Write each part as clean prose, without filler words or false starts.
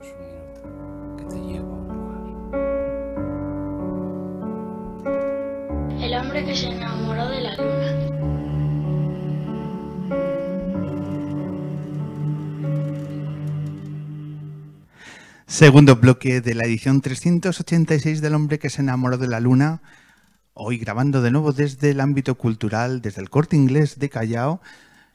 Es un minuto que te lleva a un lugar. El hombre que se enamoró de la luna. Segundo bloque de la edición 386 del hombre que se enamoró de la luna. Hoy grabando de nuevo desde el ámbito cultural, desde el Corte Inglés de Callao.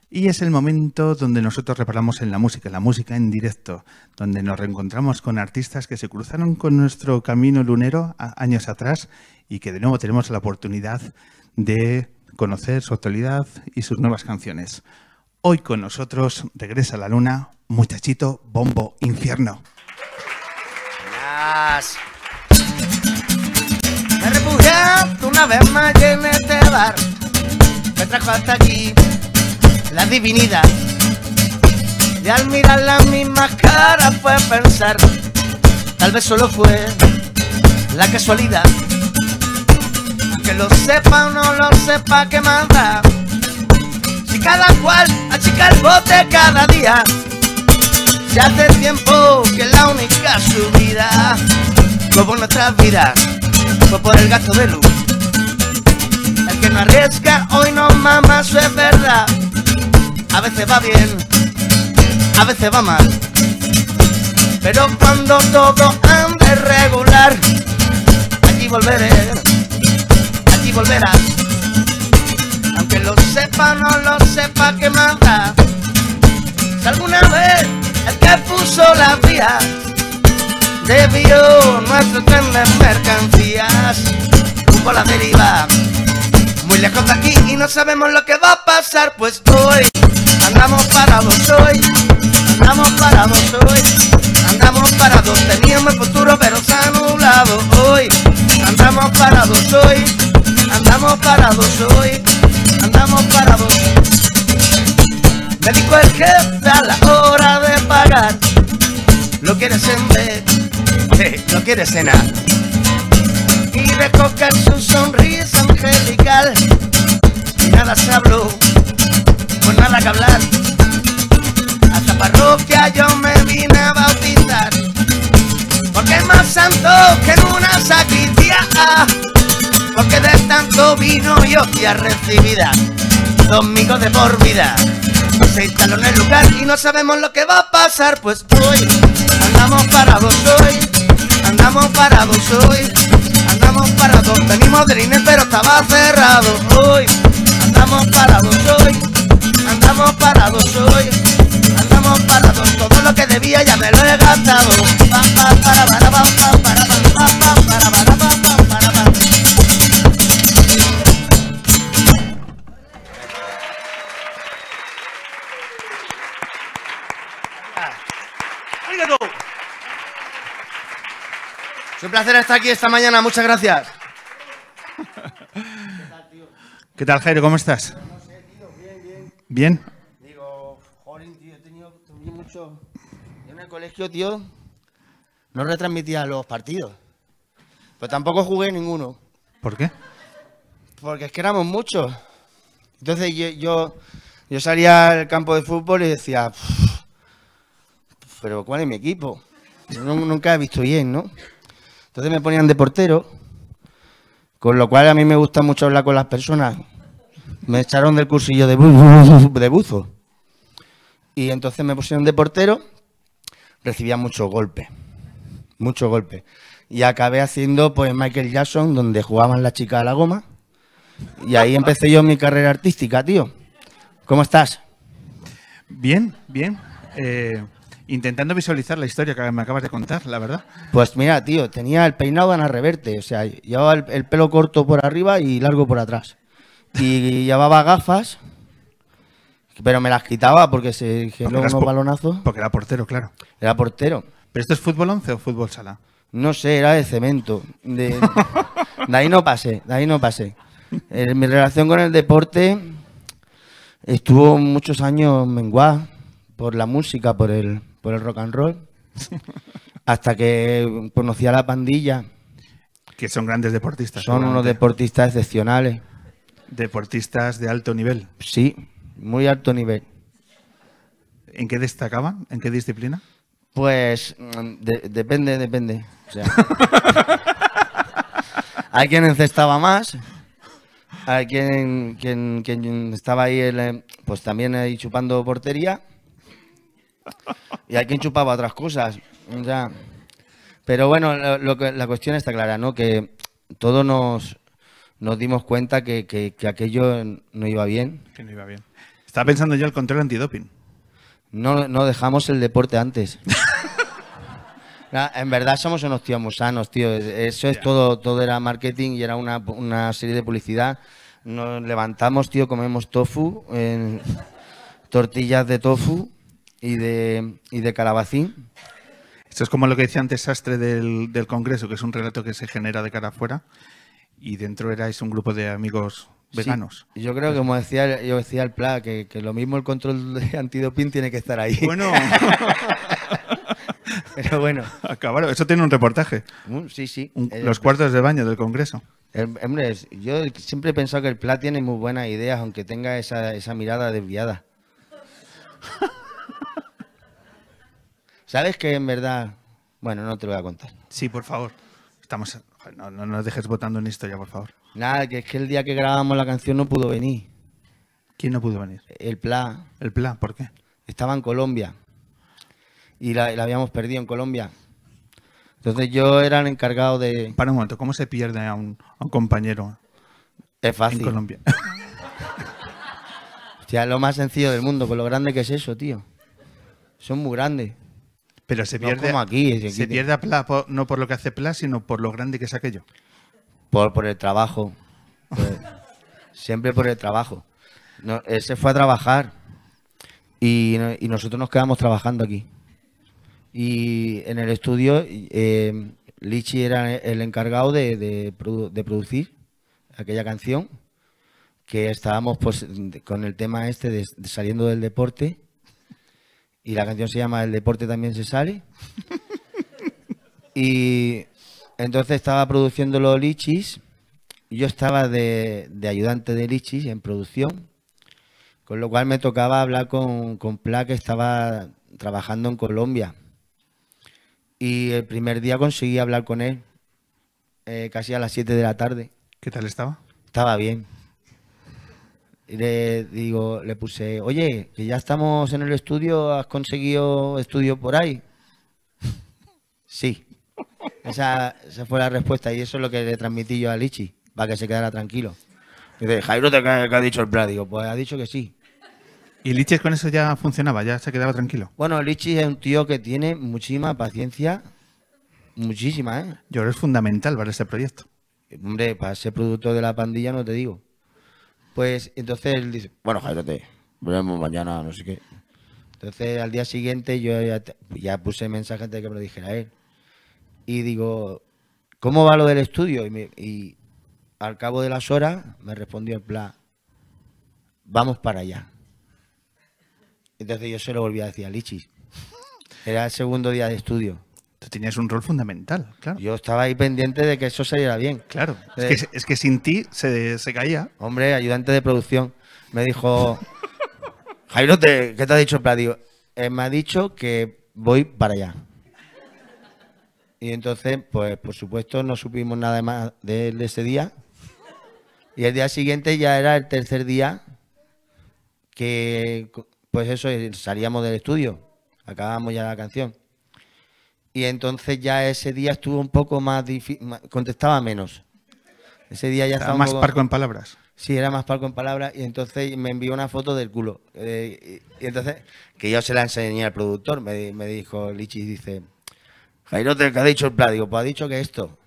Y es el momento donde nosotros reparamos en la música en directo, donde nos reencontramos con artistas que se cruzaron con nuestro camino lunero años atrás y que de nuevo tenemos la oportunidad de conocer su actualidad y sus nuevas canciones. Hoy con nosotros regresa a la luna, muchachito, Bombo Infierno. Me refugiaste una vez más y en este bar me trajo hasta aquí la divinidad. Y al mirar las mismas caras fue pensar, tal vez solo fue la casualidad. Que lo sepa o no lo sepa, que manda. Si cada cual achica el bote cada día. Ya hace tiempo que la única subida, como nuestras vidas, fue por el gasto de luz. El que no arriesga hoy no mama, eso es verdad. A veces va bien, a veces va mal, pero cuando todo ande regular, allí volveré, allí volverás. Aunque lo sepa o no lo sepa, que manda. Si alguna vez el que puso la vía debió nuestro tren de mercancías, hubo la deriva muy lejos de aquí y no sabemos lo que va a pasar. Pues hoy andamos parados, hoy andamos parados, hoy andamos parados. Teníamos el futuro pero se ha nublado. Hoy andamos parados, hoy andamos parados, hoy andamos parados. Me dijo el jefe a la hora de pagar, lo quieres en vez, lo quieres cenar. Y recoger su sonrisa angelical, y nada se habló, pues nada que hablar. Hasta parroquia yo me vine a bautizar, porque es más santo que en una sacristía, porque de tanto vino y hostia recibida, domingo de por vida se instaló en el lugar y no sabemos lo que va a pasar. Pues hoy andamos parados, hoy andamos parados, hoy andamos parados. Venimos del INE pero estaba cerrado. Hoy andamos parados, hoy andamos parados, hoy andamos parados. Todo lo que debía ya me lo he gastado. Un placer estar aquí esta mañana, muchas gracias. ¿Qué tal, tío? ¿Qué tal, Jairo? ¿Cómo estás? No sé, tío, bien, bien. ¿Bien? Digo, jolín, tío, he tenido mucho. Yo en el colegio, tío, no retransmitía los partidos. Pero tampoco jugué ninguno. ¿Por qué? Porque es que éramos muchos. Entonces yo salía al campo de fútbol y decía, pero ¿cuál es mi equipo? Yo nunca he visto bien, ¿no? Entonces me ponían de portero, con lo cual a mí me gusta mucho hablar con las personas. Me echaron del cursillo de buzo. Y entonces me pusieron de portero, recibía muchos golpes, muchos golpes. Y acabé haciendo pues Michael Jackson, donde jugaban las chicas a la goma. Y ahí empecé yo mi carrera artística, tío. ¿Cómo estás? Bien, bien. Intentando visualizar la historia que me acabas de contar, la verdad. Pues mira, tío, tenía el peinado de Ana Reverte. O sea, llevaba el pelo corto por arriba y largo por atrás. Y llevaba gafas, pero me las quitaba porque se geló unos balonazos. Porque era portero, claro. Era portero. ¿Pero esto es fútbol 11 o fútbol sala? No sé, era de cemento. De ahí no pasé, de ahí no pasé. Mi relación con el deporte estuvo muchos años menguada. Por la música, por el rock and roll, hasta que conocí a La Pandilla. Que son grandes deportistas. Son unos deportistas excepcionales. Deportistas de alto nivel. Sí, muy alto nivel. ¿En qué destacaban? ¿En qué disciplina? Pues depende. O sea, hay quien encestaba más, hay quien estaba ahí, pues también ahí chupando portería, y hay quien chupaba otras cosas. O sea, pero bueno, la cuestión está clara, ¿no? Que todos nos dimos cuenta que aquello no iba bien. Que no iba bien. Estaba pensando yo el control antidoping. No dejamos el deporte antes. En verdad somos unos tíos muy sanos, tío. Eso es todo, todo era marketing y era una serie de publicidad. Nos levantamos, tío, comemos tofu, tortillas de tofu y de calabacín. Esto es como lo que decía antes Sastre del Congreso, que es un relato que se genera de cara afuera y dentro erais un grupo de amigos veganos. Sí, yo creo que, como decía, yo decía el Pla, que lo mismo el control de antidoping tiene que estar ahí. Bueno. Pero bueno. Acabaron. Eso tiene un reportaje. Sí. Los cuartos de baño del Congreso. Hombre, yo siempre he pensado que el Pla tiene muy buenas ideas, aunque tenga esa mirada desviada. ¿Sabes que en verdad? Bueno, no te lo voy a contar. Sí, por favor. Estamos... No nos dejes votando en historia, por favor. Nada, que es que el día que grabamos la canción no pudo venir. ¿Quién no pudo venir? El Pla. ¿El Pla? ¿Por qué? Estaba en Colombia. Y la habíamos perdido en Colombia. Entonces yo era el encargado de... Para un momento, ¿cómo se pierde a un compañero? Es fácil. En Colombia. Hostia, lo más sencillo del mundo, con lo grande que es eso, tío. Son muy grandes. Pero se pierde, no como aquí, se pierde a Pla, no por lo que hace Pla, sino por lo grande que es aquello. Por el trabajo. Siempre por el trabajo. No, él se fue a trabajar y nosotros nos quedamos trabajando aquí. Y en el estudio, Lichi era el encargado de producir aquella canción, que estábamos pues con el tema este de saliendo del deporte. Y la canción se llama El deporte también se sale. Y entonces estaba produciendo los Lichis. Yo estaba de ayudante de Lichis en producción. Con lo cual me tocaba hablar con Pla, que estaba trabajando en Colombia. Y el primer día conseguí hablar con él. Casi a las 7 de la tarde. ¿Qué tal estaba? Estaba bien. Y le puse, oye, que ya estamos en el estudio, ¿has conseguido estudio por ahí? Sí. Esa fue la respuesta y eso es lo que le transmití yo a Lichi, para que se quedara tranquilo. Y dice, Jairo, ¿qué ha dicho el Pla? Digo, pues ha dicho que sí. ¿Y Lichi con eso ya funcionaba, ya se quedaba tranquilo? Bueno, Lichi es un tío que tiene muchísima paciencia, muchísima, ¿eh? Yo creo que es fundamental para este proyecto. Hombre, para ser productor de la pandilla no te digo. Pues entonces él dice, bueno, Jairo, volvemos mañana, no sé qué. Entonces al día siguiente yo ya puse mensaje antes de que me lo dijera él. Y digo, ¿cómo va lo del estudio? Y al cabo de las horas me respondió el Plan, vamos para allá. Entonces yo se lo volví a decir a Lichis. Era el segundo día de estudio. Tú tenías un rol fundamental, claro. Yo estaba ahí pendiente de que eso saliera bien. Claro, es que sin ti se caía. Hombre, ayudante de producción. Me dijo, Jairo, ¿qué te ha dicho el Pladio? Me ha dicho que voy para allá. Y entonces, pues por supuesto, no supimos nada más de él ese día. Y el día siguiente ya era el tercer día que, pues eso, salíamos del estudio. Acabamos ya la canción. Y entonces ya ese día estuvo un poco más difícil, contestaba menos. Ese día ya estaba más parco en palabras. Sí, era más parco en palabras y entonces me envió una foto del culo. Y entonces, que yo se la enseñé al productor, me dijo, Lichi, dice, Jairo, ¿qué ha dicho el Pla? Digo, pues ha dicho que esto.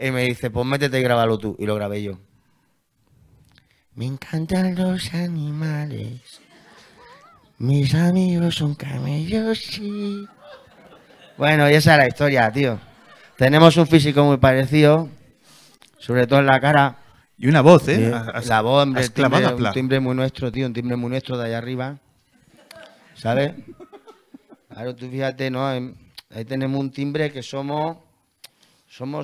Y me dice, pues métete y grábalo tú. Y lo grabé yo. Me encantan los animales. Mis amigos son camellos, sí. Bueno, y esa es la historia, tío. Tenemos un físico muy parecido, sobre todo en la cara. Y una voz, ¿eh? La voz, hombre, un timbre muy nuestro, tío, un timbre muy nuestro de allá arriba. ¿Sabes? Claro, tú fíjate, ¿no? Ahí tenemos un timbre que somos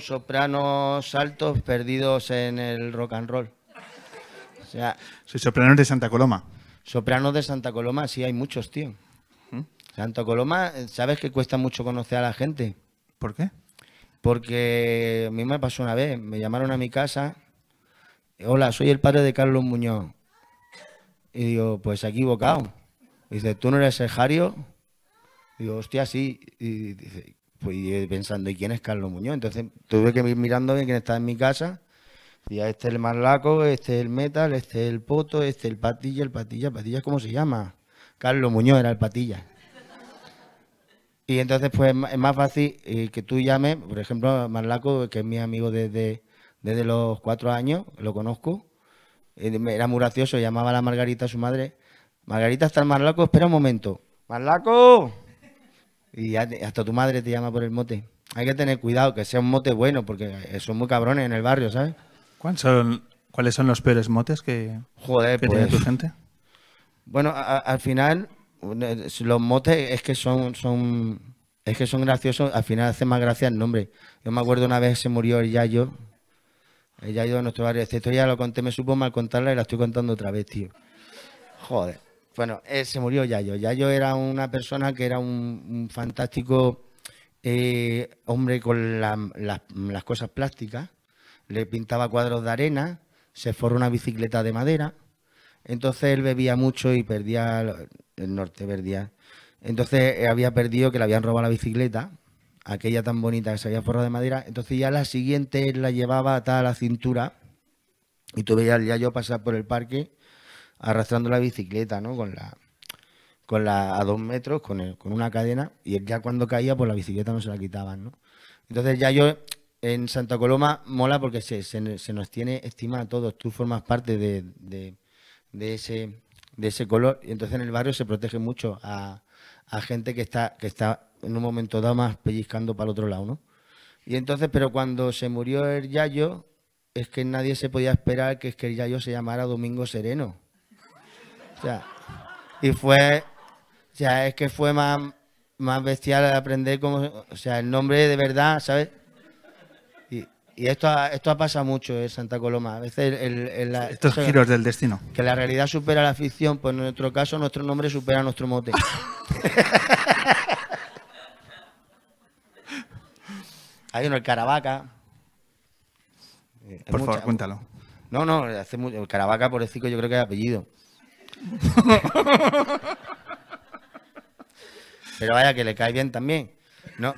sopranos altos perdidos en el rock and roll. O sea, soy sopranos de Santa Coloma. Sopranos de Santa Coloma, sí, hay muchos, tío. Santa Coloma, ¿sabes que cuesta mucho conocer a la gente? ¿Por qué? Porque a mí me pasó una vez, me llamaron a mi casa, hola, soy el padre de Carlos Muñoz. Y digo, pues se ha equivocado. Y dice, ¿tú no eres el Jairo? Y digo, hostia, sí. Y dice, pues yo pensando, ¿y quién es Carlos Muñoz? Entonces tuve que ir mirando bien quién estaba en mi casa. Y ya este es el Marlaco, este es el Metal, este es el Poto, este es el Patilla, el Patilla, ¿cómo se llama? Carlos Muñoz era el Patilla. Y entonces pues es más fácil que tú llames, por ejemplo, Marlaco, que es mi amigo desde los 4 años, lo conozco. Era muy gracioso, llamaba a la Margarita, su madre. Margarita, está el Marlaco, espera un momento. ¡Marlaco! Y hasta tu madre te llama por el mote. Hay que tener cuidado, que sea un mote bueno, porque son muy cabrones en el barrio, ¿sabes? ¿Cuáles son los peores motes que, joder, que pues, tiene tu gente? Bueno, al final, los motes es que son graciosos. Al final hace más gracia el nombre. Yo me acuerdo una vez se murió el Yayo. El Yayo de nuestro barrio. Esta historia lo conté, me supo mal contarla y la estoy contando otra vez, tío. Joder. Bueno, se murió Yayo. Yayo era una persona que era un fantástico hombre con las cosas plásticas. Le pintaba cuadros de arena, se forró una bicicleta de madera. Entonces él bebía mucho y perdía el norte, perdía. Entonces había perdido que le habían robado la bicicleta, aquella tan bonita que se había forrado de madera. Entonces ya la siguiente él la llevaba atada a la cintura y tú veías al Yayo pasar por el parque arrastrando la bicicleta, ¿no? Con la a 2 metros, con una cadena, y él ya cuando caía, pues la bicicleta no se la quitaban, ¿no? Entonces ya yo, en Santa Coloma, mola porque se nos tiene estima a todos, tú formas parte de ese color, y entonces en el barrio se protege mucho a gente que está en un momento dado más pellizcando para el otro lado, ¿no? Y entonces, pero cuando se murió el Yayo, es que nadie se podía esperar que el Yayo se llamara Domingo Sereno. O sea, y fue, o sea, es que fue más bestial aprender cómo, o sea, el nombre de verdad, ¿sabes? Y esto ha pasado mucho en Santa Coloma. A veces estos giros del destino. Que la realidad supera la ficción, pues en nuestro caso nuestro nombre supera nuestro mote. Hay uno, el Caravaca. Por favor, cuéntalo. No, el Caravaca, por decirlo, yo creo que es apellido. Pero vaya que le cae bien también, ¿no?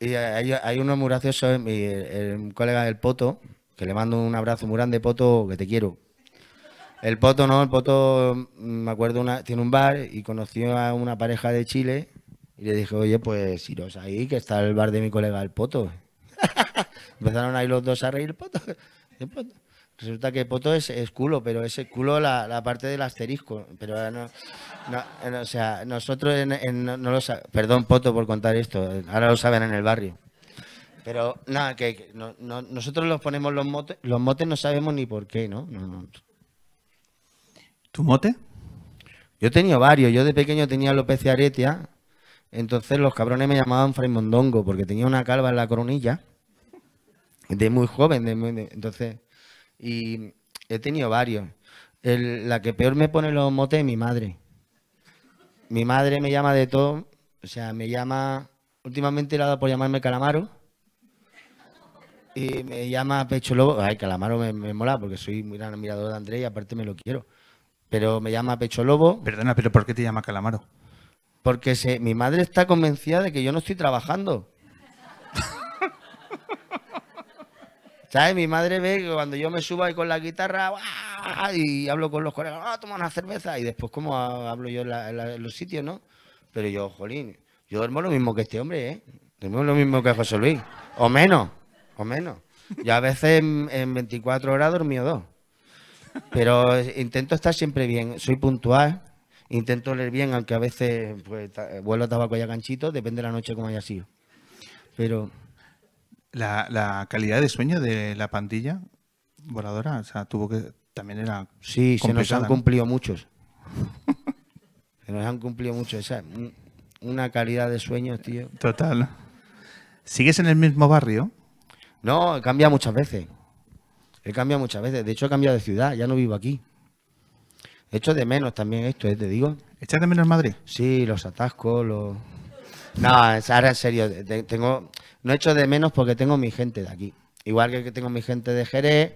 Y hay uno muy gracioso, el colega del Poto, que le mando un abrazo muy grande, Poto, que te quiero. El Poto, ¿no? El Poto, me acuerdo, tiene un bar y conoció a una pareja de Chile y le dije, oye, pues iros ahí, que está el bar de mi colega, el Poto. Empezaron ahí los dos a reír, el Poto. Resulta que Poto es culo, pero es culo la parte del asterisco. Pero no, o sea, nosotros no lo sabemos. Perdón, Poto, por contar esto. Ahora lo saben en el barrio. Pero nada, que nosotros los ponemos los motes no sabemos ni por qué, ¿no? No. ¿Tu mote? Yo he tenido varios. Yo de pequeño tenía alopecia aretia. Entonces los cabrones me llamaban Fray Mondongo porque tenía una calva en la coronilla. De muy joven. Entonces... Y he tenido varios. La que peor me pone los motes es mi madre. Mi madre me llama de todo. O sea, me llama... Últimamente la ha dado por llamarme Calamaro. Y me llama Pecho Lobo. Ay, Calamaro me mola porque soy muy gran admirador de Andrés y aparte me lo quiero. Pero me llama Pecho Lobo. Perdona, pero ¿por qué te llama Calamaro? Porque mi madre está convencida de que yo no estoy trabajando. ¿Sabes? Mi madre ve que cuando yo me subo ahí con la guitarra y hablo con los colegas, toma una cerveza, y después cómo hablo yo en los sitios, ¿no? Pero yo, jolín, yo duermo lo mismo que este hombre, ¿eh? Duermo lo mismo que José Luis, o menos. Yo a veces en 24 horas dormí 2. Pero intento estar siempre bien, soy puntual, intento leer bien, aunque a veces pues, vuelo a tabaco y a ganchito, depende de la noche como haya sido. Pero... La calidad de sueño de la pandilla voladora, o sea, tuvo que... También era... Sí, se nos han cumplido muchos. Se nos han cumplido muchos. Esa, una calidad de sueño, tío. Total. ¿Sigues en el mismo barrio? No, he cambiado muchas veces. De hecho, he cambiado de ciudad. Ya no vivo aquí. He hecho de menos también esto, te digo. ¿Echas de menos Madrid? Sí, los atascos, los... No, ahora en serio, tengo... no echo de menos porque tengo mi gente de aquí. Igual que tengo mi gente de Jerez,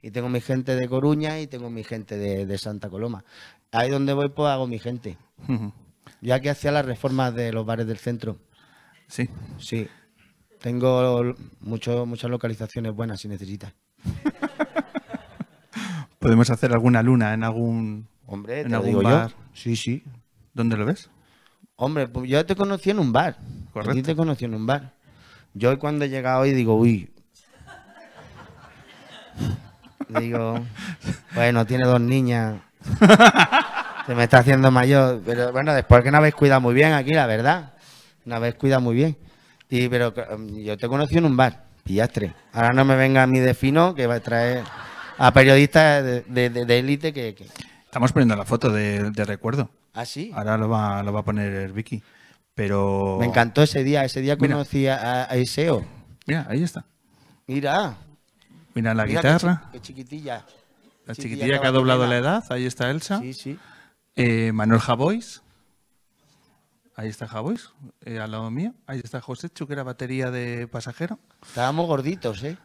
y tengo mi gente de Coruña, y tengo mi gente de Santa Coloma. Ahí donde voy, pues hago mi gente. Ya que hacía las reformas de los bares del centro. Sí. Sí. Tengo muchas localizaciones buenas si necesitas. ¿Podemos hacer alguna luna en algún, hombre, en algún bar? Yo. Sí, sí. ¿Dónde lo ves? Hombre, pues yo te conocí en un bar. Correcto. A ti te conocí en un bar. Yo cuando he llegado hoy digo, uy. Digo, bueno, tiene dos niñas. Se me está haciendo mayor. Pero bueno, después que no habéis cuidado muy bien aquí, la verdad. No habéis cuidado muy bien. Y pero yo te conocí en un bar, pillastre. Ahora no me venga a mí de fino, que va a traer a periodistas de élite que... Estamos poniendo la foto de recuerdo. ¿Ah, sí? Ahora lo va a poner Vicky. Pero... Me encantó ese día. Ese día conocí a Iseo. Mira, ahí está. Mira. Mira la guitarra. Qué chiquitilla. La chiquitilla que ha doblado la edad. Ahí está Elsa. Sí, sí. Manuel Jabois. Ahí está Jabois, al lado mío. Ahí está José Chu, que era batería de Pasajero. Estábamos gorditos, ¿eh?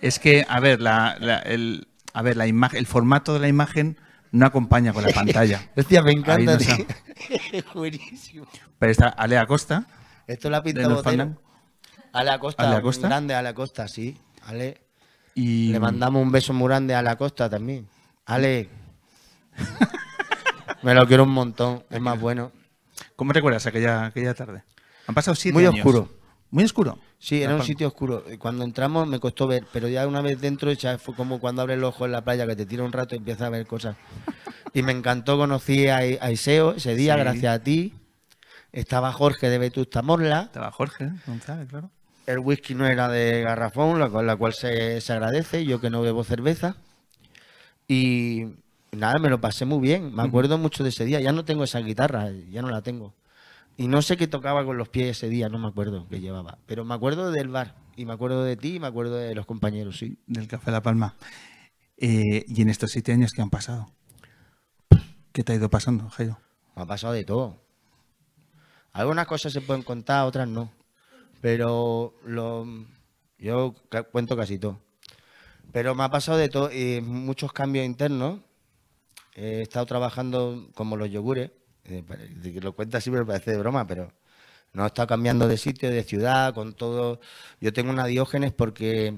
Es que, a ver, el formato de la imagen no acompaña con la pantalla. Hostia, me encanta. Buenísimo. Pero está Ale Acosta. Esto la pinta Botero. Ale Acosta, grande Ale Acosta, sí. Ale. Y... Le mandamos un beso muy grande a Ale Acosta también. Ale. Me lo quiero un montón, es más bueno. ¿Cómo recuerdas aquella tarde? Han pasado 7 años. Muy oscuro. ¿Muy oscuro? Sí, era un sitio oscuro. Cuando entramos me costó ver, pero ya una vez dentro ya fue como cuando abres los ojos en la playa, que te tira un rato y empiezas a ver cosas. Y me encantó, conocí a Iseo ese día, sí. Gracias a ti. Estaba Jorge de Vetusta Morla. Estaba Jorge González, claro. El whisky no era de garrafón, la cual se agradece, yo que no bebo cerveza. Y... Nada, me lo pasé muy bien. Me acuerdo mucho de ese día. Ya no tengo esa guitarra, ya no la tengo. Y no sé qué tocaba con los pies ese día, no me acuerdo qué llevaba. Pero me acuerdo del bar, y me acuerdo de ti, y me acuerdo de los compañeros, sí. Del Café La Palma. ¿Y en estos 7 años que han pasado? ¿Qué te ha ido pasando, Jairo? Me ha pasado de todo. Algunas cosas se pueden contar, otras no. Pero yo cuento casi todo. Pero me ha pasado de todo, muchos cambios internos. He estado trabajando como los yogures, lo cuenta siempre parece de broma, pero no he estado cambiando de sitio, de ciudad, con todo. Yo tengo una Diógenes porque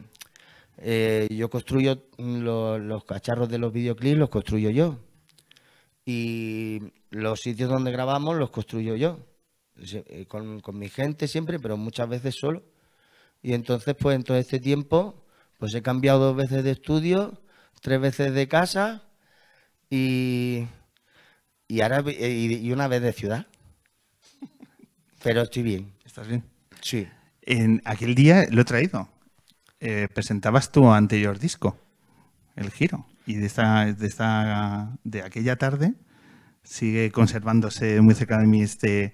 yo construyo los cacharros de los videoclips, los construyo yo. Y los sitios donde grabamos los construyo yo, con mi gente siempre, pero muchas veces solo. Y entonces, pues en todo este tiempo, pues he cambiado 2 veces de estudio, 3 veces de casa... Y una vez de ciudad. Pero estoy bien. ¿Estás bien? Sí. En aquel día lo he traído. Presentabas tu anterior disco, El Giro. Y de aquella tarde sigue conservándose muy cerca de mí este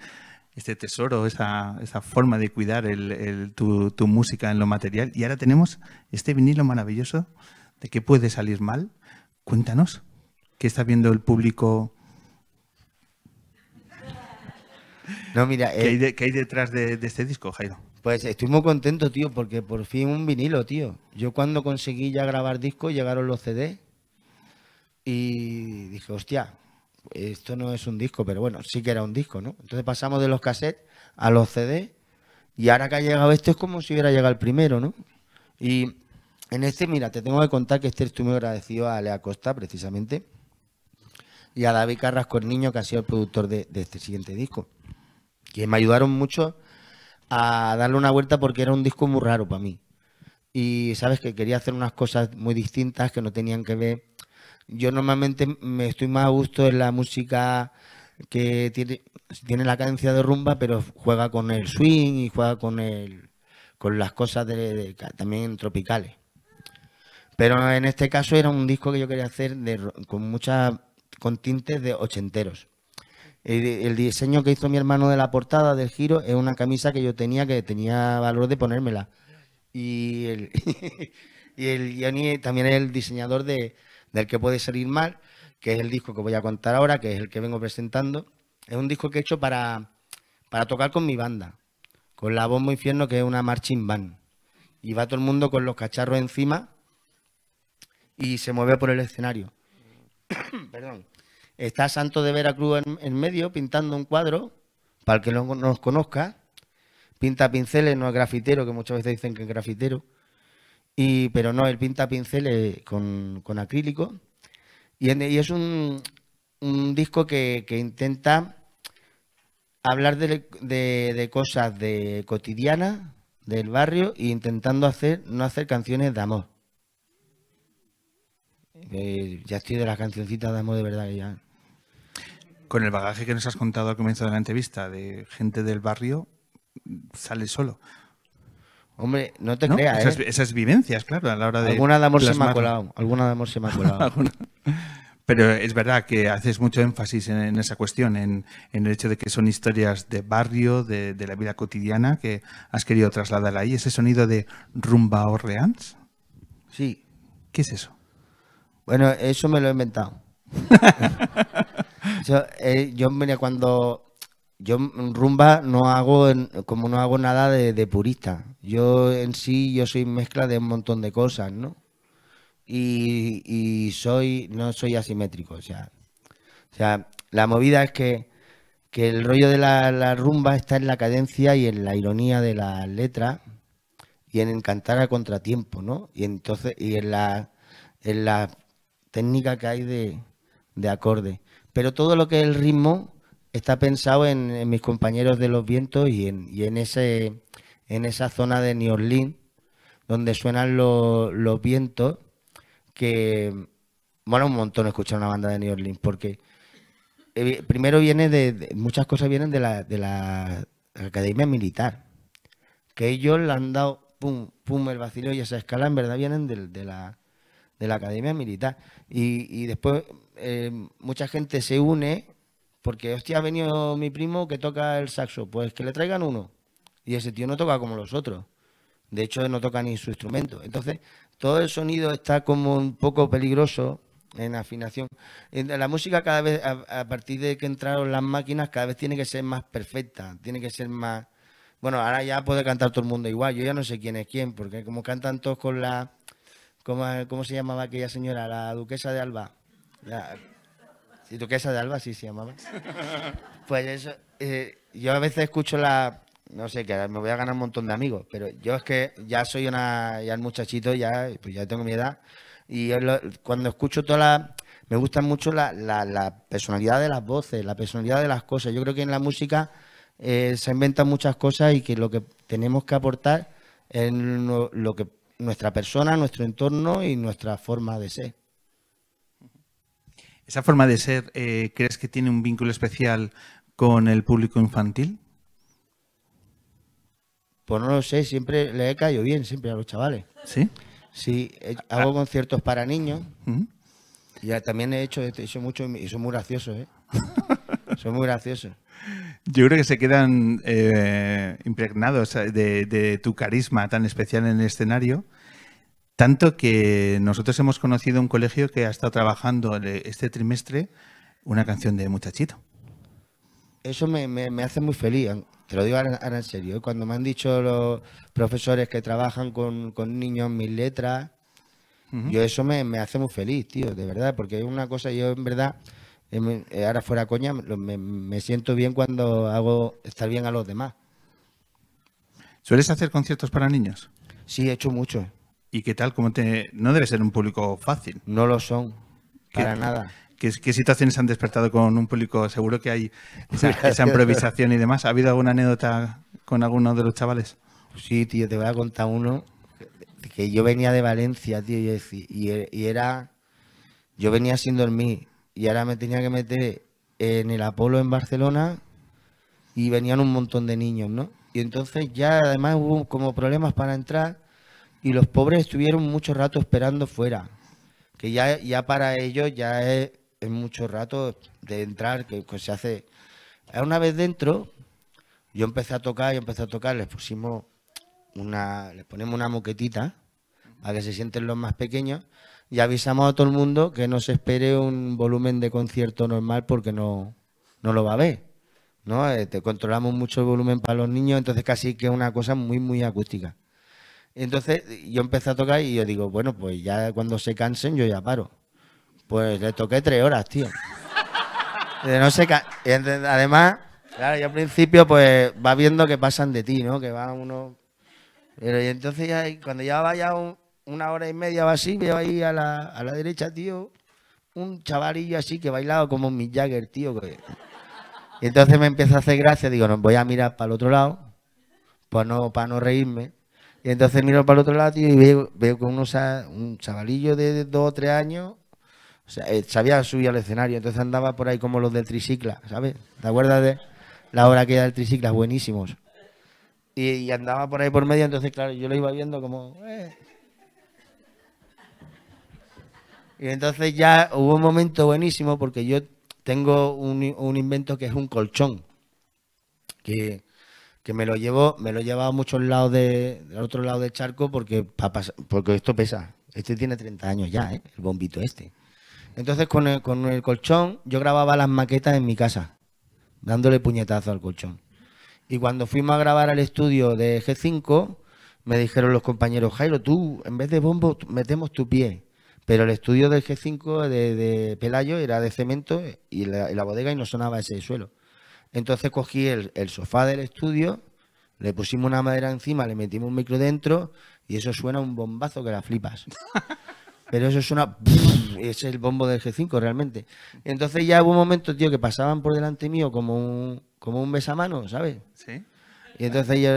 tesoro, esa forma de cuidar tu música en lo material. Y ahora tenemos este vinilo maravilloso de ¿Qué puede salir mal? Cuéntanos. ¿Qué está viendo el público? No, mira, ¿Qué hay detrás de este disco, Jairo? Pues estoy muy contento, tío, porque por fin un vinilo, tío. Yo cuando conseguí ya grabar disco, llegaron los CD y dije, hostia, esto no es un disco, pero bueno, sí que era un disco, ¿no? Entonces pasamos de los cassettes a los CD y ahora que ha llegado este es como si hubiera llegado el primero, ¿no? Y en este, mira, te tengo que contar que estoy muy agradecido a Ale Acosta, precisamente, y a David Carrasco, el niño, que ha sido el productor de este siguiente disco, que me ayudaron mucho a darle una vuelta porque era un disco muy raro para mí. Y sabes que quería hacer unas cosas muy distintas que no tenían que ver. Yo normalmente me estoy más a gusto en la música que tiene la cadencia de rumba, pero juega con el swing y juega con las cosas también tropicales. Pero en este caso era un disco que yo quería hacer con tintes de ochenteros. El diseño que hizo mi hermano de la portada del Giro es una camisa que yo tenía, que tenía valor de ponérmela. Y Johnny también es el diseñador del Que puede salir mal, que es el disco que voy a contar ahora, que es el que vengo presentando. Es un disco que he hecho para tocar con mi banda, con la Bombo Infierno, que es una marching band. Y va todo el mundo con los cacharros encima y se mueve por el escenario. Perdón. Está Santo de Veracruz en medio pintando un cuadro, para el que no nos conozca. Pinta pinceles, no es grafitero, que muchas veces dicen que es grafitero. Pero no, él pinta pinceles con acrílico. Y es un disco que intenta hablar de cosas cotidianas del barrio e intentando no hacer canciones de amor. Ya estoy de las cancioncitas de amor de verdad ya. Con el bagaje que nos has contado al comienzo de la entrevista de gente del barrio, sale solo. Hombre, no te creas, ¿eh? Esas vivencias, claro, a la hora de... Alguna de amor se me ha colado, alguna de amor se me ha colado. Pero es verdad que haces mucho énfasis en esa cuestión, en el hecho de que son historias de barrio, de la vida cotidiana, que has querido trasladar ahí. ¿Ese sonido de rumba Orleans? Sí. ¿Qué es eso? Bueno, eso me lo he inventado. Yo rumba no hago, como no hago nada de purista. Yo en sí, yo soy mezcla de un montón de cosas, ¿no? No soy asimétrico, o sea, la movida es que el rollo de la rumba está en la cadencia y en la ironía de las letras y en cantar a contratiempo, ¿no? Y entonces, y en la técnica que hay de acorde. Pero todo lo que es el ritmo está pensado en mis compañeros de los vientos y en esa zona de New Orleans donde suenan los vientos, que mola un montón escuchar una banda de New Orleans, porque primero viene muchas cosas vienen de la academia militar, que ellos le han dado pum, pum, el vacilo y esa escala en verdad vienen de la academia militar. Y después mucha gente se une porque, hostia, ha venido mi primo que toca el saxo, pues que le traigan uno. Y ese tío no toca como los otros. De hecho, no toca ni su instrumento. Entonces, todo el sonido está como un poco peligroso en afinación. La música cada vez, a partir de que entraron las máquinas, cada vez tiene que ser más perfecta, tiene que ser más... Bueno, ahora ya puede cantar todo el mundo igual, yo ya no sé quién es quién, porque como cantan todos con la... ¿Cómo se llamaba aquella señora? La duquesa de Alba. Sí, duquesa de Alba, sí se llamaba. Pues eso, yo a veces escucho la... No sé, que me voy a ganar un montón de amigos, pero yo es que ya soy el muchachito, ya tengo mi edad, y cuando escucho me gustan mucho la personalidad de las voces, la personalidad de las cosas. Yo creo que en la música se inventan muchas cosas y que lo que tenemos que aportar es nuestra persona, nuestro entorno y nuestra forma de ser. ¿Esa forma de ser crees que tiene un vínculo especial con el público infantil? Pues no lo sé, siempre le he caído bien, siempre a los chavales. ¿Sí? Sí, hago conciertos para niños. Ya también he hecho mucho y son muy graciosos, ¿eh? Son muy graciosos. Yo creo que se quedan impregnados de tu carisma tan especial en el escenario. Tanto que nosotros hemos conocido un colegio que ha estado trabajando este trimestre una canción de Muchachito. Eso me hace muy feliz. Te lo digo ahora en serio. Cuando me han dicho los profesores que trabajan con niños mis letras, yo eso me hace muy feliz, tío, de verdad. Porque es una cosa, yo en verdad, ahora fuera coña, me siento bien cuando hago estar bien a los demás. ¿Sueles hacer conciertos para niños? Sí, he hecho muchos. ¿Y qué tal? No debe ser un público fácil. No lo son, para nada. ¿Qué situaciones han despertado con un público? Seguro que hay esa improvisación y demás. ¿Ha habido alguna anécdota con alguno de los chavales? Sí, tío, te voy a contar uno. Que yo venía de Valencia, tío, yo venía sin dormir y ahora me tenía que meter en el Apolo en Barcelona y venían un montón de niños, ¿no? Y entonces ya además hubo como problemas para entrar y los pobres estuvieron mucho rato esperando fuera. Que ya para ellos ya es... En mucho rato de entrar, que se hace... Una vez dentro, yo empecé a tocar, les ponemos una moquetita para que se sienten los más pequeños y avisamos a todo el mundo que no se espere un volumen de concierto normal porque no lo va a ver. ¿no? Controlamos mucho el volumen para los niños, entonces casi que es una cosa muy, muy acústica. Entonces yo empecé a tocar y yo digo, bueno, pues ya cuando se cansen yo ya paro. Pues le toqué 3 horas, tío. No se cansa. Además, claro, yo al principio pues va viendo que pasan de ti, ¿no? Que va uno... Pero y entonces ya, cuando ya vaya una hora y media o así, veo ahí a la derecha, tío, un chavalillo así que bailaba como Mick Jagger, tío. Y entonces me empieza a hacer gracia, digo, no, voy a mirar para el otro lado, pues no, para no reírme. Y entonces miro para el otro lado, tío, y veo que un chavalillo de 2 o 3 años, o sea, sabía subir al escenario, entonces andaba por ahí como los del tricicla, ¿sabes? ¿Te acuerdas de la obra aquella del tricicla? Buenísimos. Y andaba por ahí por medio, entonces, claro, yo lo iba viendo como... Y entonces ya hubo un momento buenísimo porque yo tengo un invento que es un colchón, que me lo he llevado a muchos lados del otro lado del charco porque esto pesa. Este tiene 30 años ya, ¿eh? El bombito este. Entonces con el colchón yo grababa las maquetas en mi casa, dándole puñetazo al colchón. Y cuando fuimos a grabar al estudio de G5, me dijeron los compañeros, Jairo, tú, en vez de bombo, metemos tu pie. Pero el estudio del G5 de Pelayo era de cemento y la bodega y no sonaba ese suelo. Entonces cogí el sofá del estudio, le pusimos una madera encima, le metimos un micro dentro y eso suena un bombazo que la flipas. Pero eso suena... Es el bombo del G5 realmente. Entonces ya hubo un momento, tío, que pasaban por delante mío como un besamano, ¿sabes? Sí. Y entonces yo,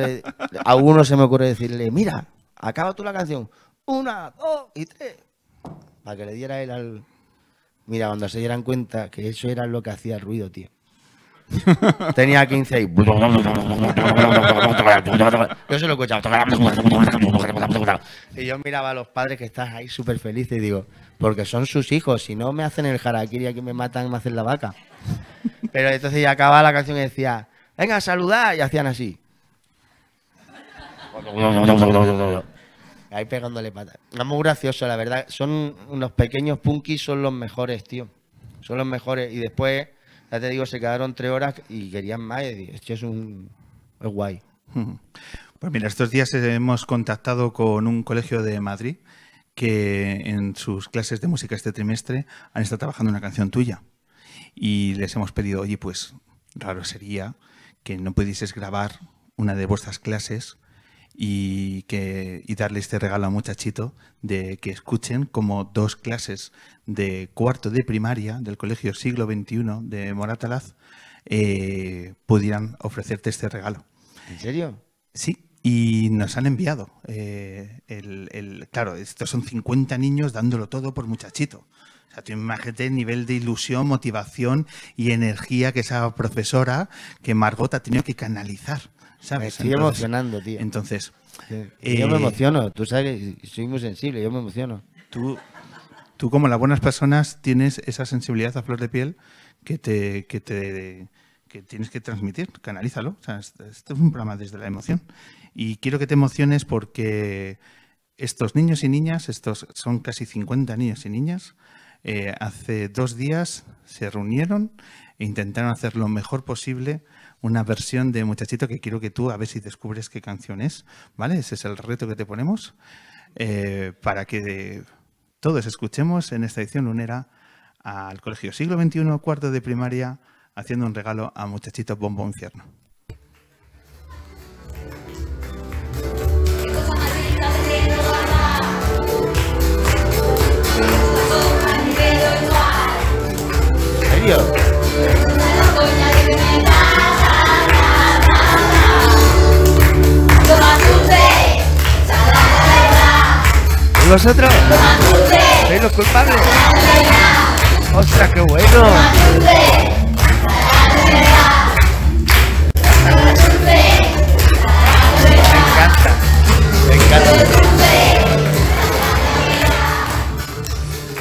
a uno se me ocurre decirle, mira, acaba tú la canción. 1, 2 y 3. Para que le diera él al... Mira, cuando se dieran cuenta que eso era lo que hacía el ruido, tío. Tenía 15 y... Yo se lo escuchaba. Y yo miraba a los padres que están ahí súper felices y digo, porque son sus hijos, si no me hacen el harakiri, aquí me matan, me hacen la vaca. Pero entonces ya acababa la canción y decía, venga, saludad, y hacían así. Ahí pegándole patas. Es muy gracioso, la verdad. Son unos pequeños punkis, son los mejores, tío. Son los mejores. Y después, ya te digo, se quedaron 3 horas y querían más. Esto es guay. Pues mira, estos días hemos contactado con un colegio de Madrid que en sus clases de música este trimestre han estado trabajando una canción tuya. Y les hemos pedido, oye, pues raro sería que no pudieses grabar una de vuestras clases y darle este regalo a muchachito de que escuchen como 2 clases de cuarto de primaria del Colegio Siglo XXI de Moratalaz pudieran ofrecerte este regalo. ¿En serio? Sí. Y nos han enviado. Claro, estos son 50 niños dándolo todo por muchachito. O sea, tú imagínate el nivel de ilusión, motivación y energía que esa profesora, que Margot, ha tenido que canalizar, ¿sabes? Me estoy emocionando, tío. Entonces... yo me emociono. Tú sabes que soy muy sensible, yo me emociono. Tú como las buenas personas, tienes esa sensibilidad a flor de piel que tienes que transmitir, canalízalo. O sea, este es un programa desde la emoción. Y quiero que te emociones porque estos niños y niñas, estos son casi 50 niños y niñas, hace 2 días se reunieron e intentaron hacer lo mejor posible una versión de Muchachito que quiero que tú a ver si descubres qué canción es, ¿vale? Ese es el reto que te ponemos para que todos escuchemos en esta edición lunera al Colegio Siglo XXI, cuarto de primaria, haciendo un regalo a Muchachito Bombo Infierno. ¿En serio? ¿Vosotros? ¿Sois los culpables? ¡Ostras, qué bueno! Me encanta.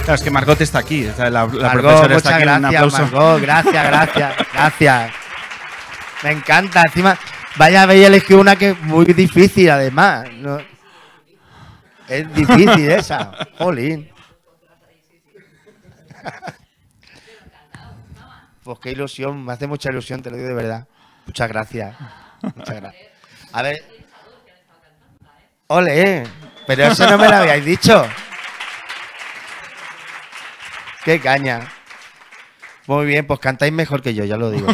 Claro, es que Margot está aquí, la profesora está aquí. Gracias, un aplauso. Margot, gracias. Me encanta, encima, vaya, habéis elegido una que es muy difícil, además. No, es difícil esa, jolín. Pues qué ilusión, me hace mucha ilusión, te lo digo de verdad. Muchas gracias. Muchas gracias. A ver. ¡Ole! Pero eso no me lo habíais dicho. ¡Qué caña! Muy bien, pues cantáis mejor que yo, ya lo digo.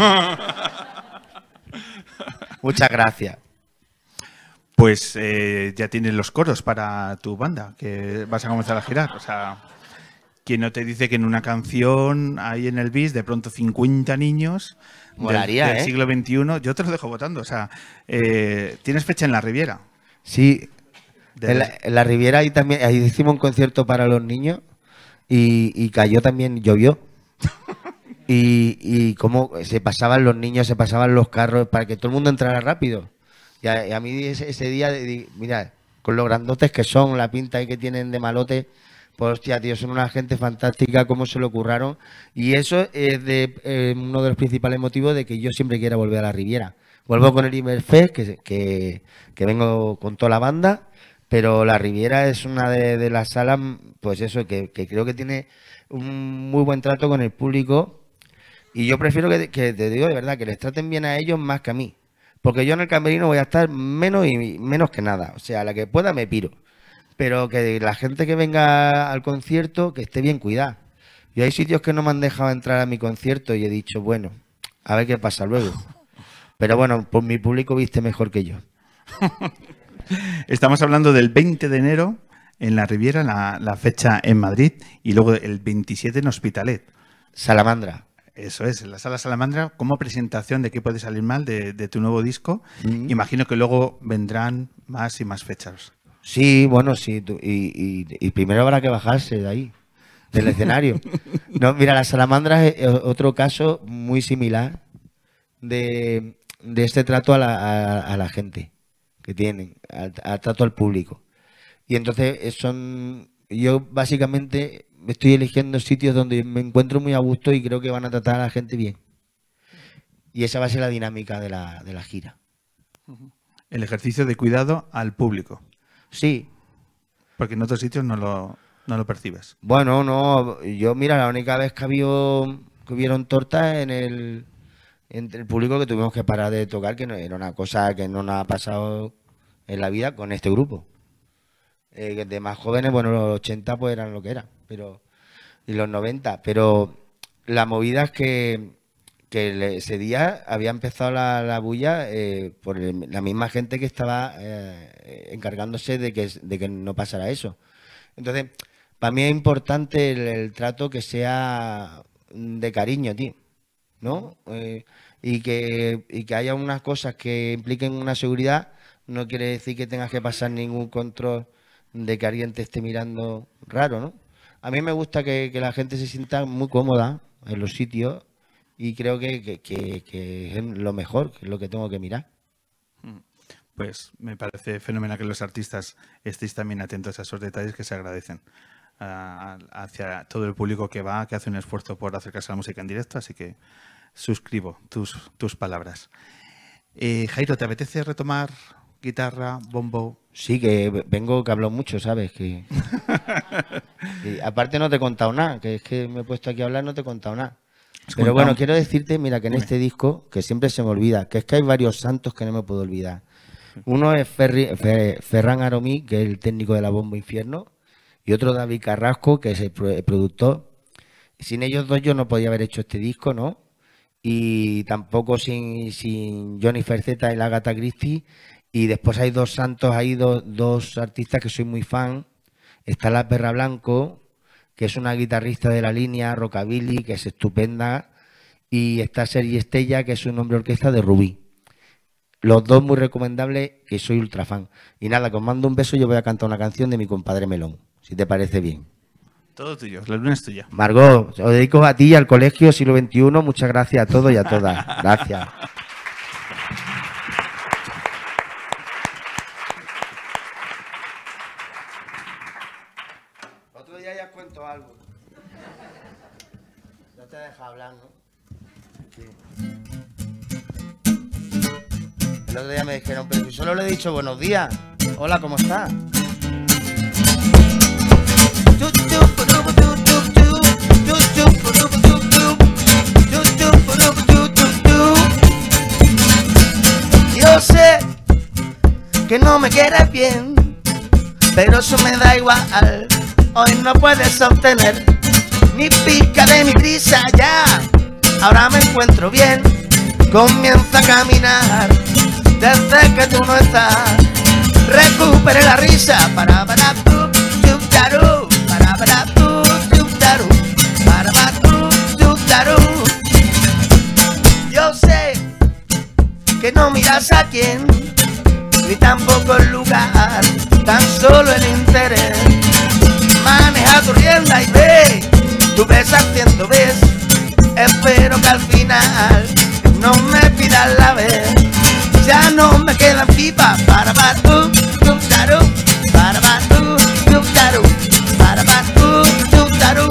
Muchas gracias. Pues ya tienes los coros para tu banda, que vas a comenzar a girar. O sea, ¿quién no te dice que en una canción hay en el bis de pronto 50 niños del siglo XXI? Yo te los dejo votando. O sea, ¿tienes fecha en La Riviera? Sí, en La Riviera ahí también, ahí hicimos un concierto para los niños y cayó también, llovió. Y cómo se pasaban los niños, se pasaban los carros para que todo el mundo entrara rápido. Y a mí ese día, mira, con lo grandotes que son, la pinta que tienen de malote, pues hostia, tío, son una gente fantástica, cómo se lo curraron. Y eso es uno de los principales motivos de que yo siempre quiera volver a La Riviera. Vuelvo con el Iberfest, que vengo con toda la banda, pero La Riviera es una de las salas, pues eso, que creo que tiene un muy buen trato con el público. Y yo prefiero que te digo de verdad, que les traten bien a ellos más que a mí. Porque yo en el camerino voy a estar menos que nada. O sea, la que pueda me piro. Pero que la gente que venga al concierto, que esté bien cuidada. Y hay sitios que no me han dejado entrar a mi concierto y he dicho, bueno, a ver qué pasa luego. Pero bueno, pues mi público viste mejor que yo. Estamos hablando del 20 de enero en La Riviera, la fecha en Madrid. Y luego el 27 en Hospitalet. Salamandra. Eso es, en la sala Salamandra, como presentación de qué puede salir mal de tu nuevo disco. Imagino que luego vendrán más y más fechas. Sí, bueno, sí, y primero habrá que bajarse de ahí, del escenario. No, mira, la Salamandra es otro caso muy similar de este trato a la gente que tienen, al trato al público. Y entonces yo básicamente estoy eligiendo sitios donde me encuentro muy a gusto y creo que van a tratar a la gente bien. Y esa va a ser la dinámica de la gira. El ejercicio de cuidado al público. Sí. Porque en otros sitios no lo percibes. Bueno, no. Yo, mira, la única vez que hubieron tortas entre el público que tuvimos que parar de tocar, que no, era una cosa que no nos ha pasado en la vida con este grupo. De más jóvenes, bueno, los 80 pues eran lo que eran, pero y los 90, pero la movida es que ese día había empezado la bulla por la misma gente que estaba encargándose de que no pasara eso. Entonces, para mí es importante el trato que sea de cariño, tío, ¿no? Y que haya unas cosas que impliquen una seguridad, no quiere decir que tengas que pasar ningún control de que alguien te esté mirando raro, ¿no? A mí me gusta que la gente se sienta muy cómoda en los sitios y creo que es lo mejor, que es lo que tengo que mirar. Pues me parece fenomenal que los artistas estéis también atentos a esos detalles que se agradecen hacia todo el público que hace un esfuerzo por acercarse a la música en directo, así que suscribo tus palabras. Jairo, ¿te apetece retomar guitarra, bombo? Sí, que vengo que hablo mucho, ¿sabes? Y aparte no te he contado nada, que es que me he puesto aquí a hablar, no te he contado nada. Pero bueno, quiero decirte, mira, que en este disco, que siempre se me olvida, que es que hay varios santos que no me puedo olvidar. Uno es Ferran Aromí, que es el técnico de la Bombo Infierno, y otro David Carrasco, que es el productor. Sin ellos dos yo no podía haber hecho este disco, ¿no? Y tampoco sin Johnny Ferceta y la Agatha Christie. Y después hay dos santos, hay dos artistas que soy muy fan. Está La Perra Blanco, que es una guitarrista de la línea rockabilly, que es estupenda. Y está Sergi Estella, que es un hombre orquesta de Rubí. Los dos muy recomendables, que soy ultra fan. Y nada, que os mando un beso, yo voy a cantar una canción de mi compadre Melón, si te parece bien. Todo tuyo, La Luna es tuya. Margot, os dedico a ti y al Colegio Siglo XXI. Muchas gracias a todos y a todas. Gracias. El otro día me dijeron, pero solo le he dicho buenos días. Hola, ¿cómo estás? yo sé que no me quieres bien, pero eso me da igual. Hoy no puedes obtener ni pica de mi brisa ya. Ahora me encuentro bien. Comienza a caminar desde que tú no estás. Recuperé la risa. Para tú, tú, tarú. Para tú, tú, tarú. Para tú, tú, tarú. Yo sé que no miras a quién, ni tampoco el lugar, tan solo el interés. Maneja tu rienda y ve, tú ves haciendo ves. Espero que al final no me pidas la vez. Ya no me quedan pipas para batú, tú tarú, para batú, tú tarú, para batú, tú tarú.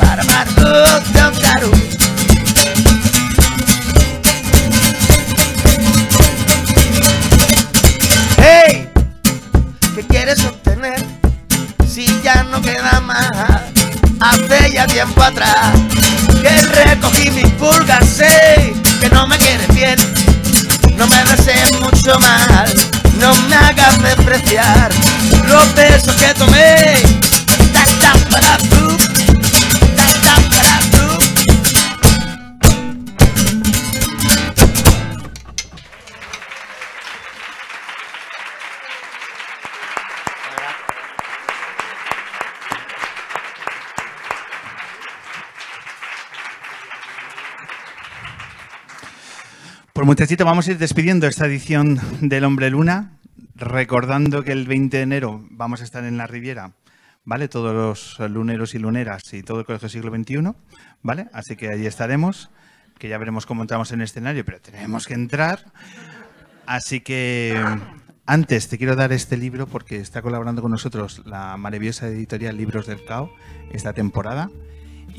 Para batú, tú tarú. Hey, ¿qué quieres obtener si ya no queda más? Hace ya tiempo atrás que recogí mis pulgas, sé que no me quieres bien, no me desees mucho mal, no me hagas despreciar los besos que tomé. Tacta para tú, tacta para tú. Pues muchachito, vamos a ir despidiendo esta edición del Hombre Luna, recordando que el 20 de enero vamos a estar en La Riviera, ¿vale? Todos los luneros y luneras y todo el Colegio Siglo XXI, ¿vale? Así que allí estaremos, que ya veremos cómo entramos en el escenario, pero tenemos que entrar. Así que antes te quiero dar este libro porque está colaborando con nosotros la maravillosa editorial Libros del Cao esta temporada.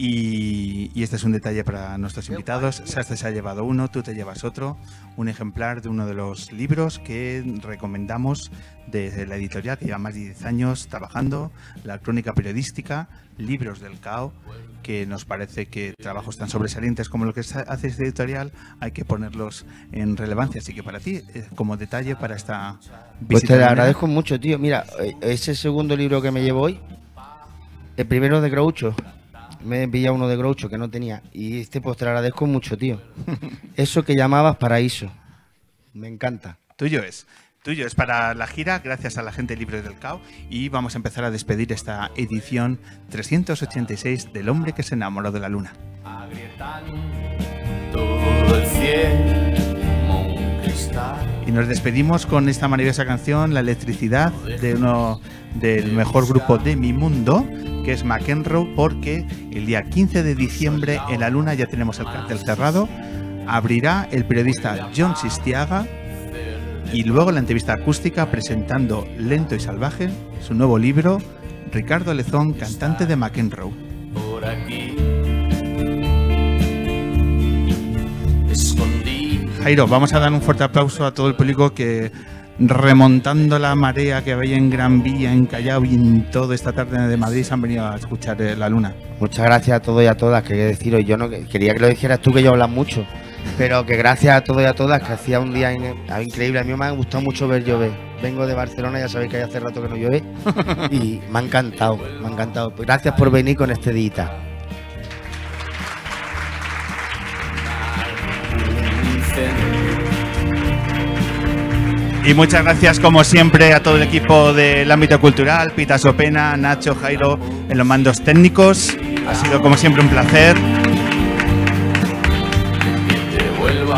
Y este es un detalle para nuestros invitados. Sastre se ha llevado uno, tú te llevas otro, un ejemplar de uno de los libros que recomendamos desde la editorial, que lleva más de 10 años trabajando, la crónica periodística, Libros del Cao, que nos parece que trabajos tan sobresalientes como lo que hace este editorial hay que ponerlos en relevancia. Así que para ti, como detalle para esta visita. Pues te lo agradezco mucho, tío. Mira, ese segundo libro que me llevo hoy, el primero de Groucho. Me he pillado uno de Groucho que no tenía. Y este, pues te lo agradezco mucho, tío. Eso que llamabas paraíso. Me encanta. Tuyo es. Tuyo es para la gira, gracias a la gente de Libros del Cao. Y vamos a empezar a despedir esta edición 386 del Hombre que se enamoró de la Luna. Y nos despedimos con esta maravillosa canción, La Electricidad, de uno del mejor grupo de mi mundo, que es McEnroe, porque el día 15 de diciembre en La Luna ya tenemos el cartel cerrado. Abrirá el periodista John Sistiaga y luego la entrevista acústica presentando Lento y Salvaje, su nuevo libro, Ricardo Lezón, cantante de McEnroe. Por aquí. Jairo, vamos a dar un fuerte aplauso a todo el público que, remontando la marea que había en Gran Vía, en Callao y en toda esta tarde de Madrid, se han venido a escuchar La Luna. Muchas gracias a todos y a todas. Quería deciros, yo no quería que lo dijeras tú, que yo hablo mucho, pero que gracias a todos y a todas, que hacía un día increíble. A mí me ha gustado mucho ver llover. Vengo de Barcelona, ya sabéis que hace rato que no llueve, y me ha encantado, me ha encantado. Gracias por venir con este día. Y muchas gracias, como siempre, a todo el equipo del ámbito cultural, Pita Sopena, Nacho, Jairo, en los mandos técnicos. Ha sido, como siempre, un placer.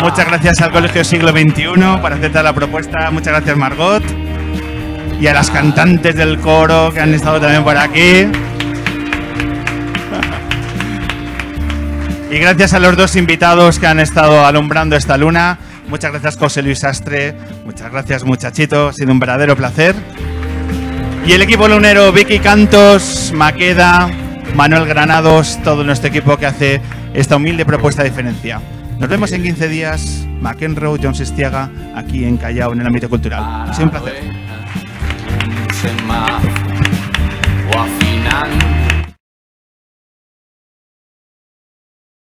Muchas gracias al Colegio Siglo XXI por aceptar la propuesta. Muchas gracias, Margot. Y a las cantantes del coro que han estado también por aquí. Y gracias a los dos invitados que han estado alumbrando esta luna. Muchas gracias, José Luis Sastre. Muchas gracias, muchachito. Ha sido un verdadero placer. Y el equipo lunero, Vicky Cantos, Maqueda, Manuel Granados, todo nuestro equipo que hace esta humilde propuesta de diferencia. Nos vemos en 15 días, McEnroe, John Sistiaga, aquí en Callao, en el ámbito cultural. Ha sido un placer.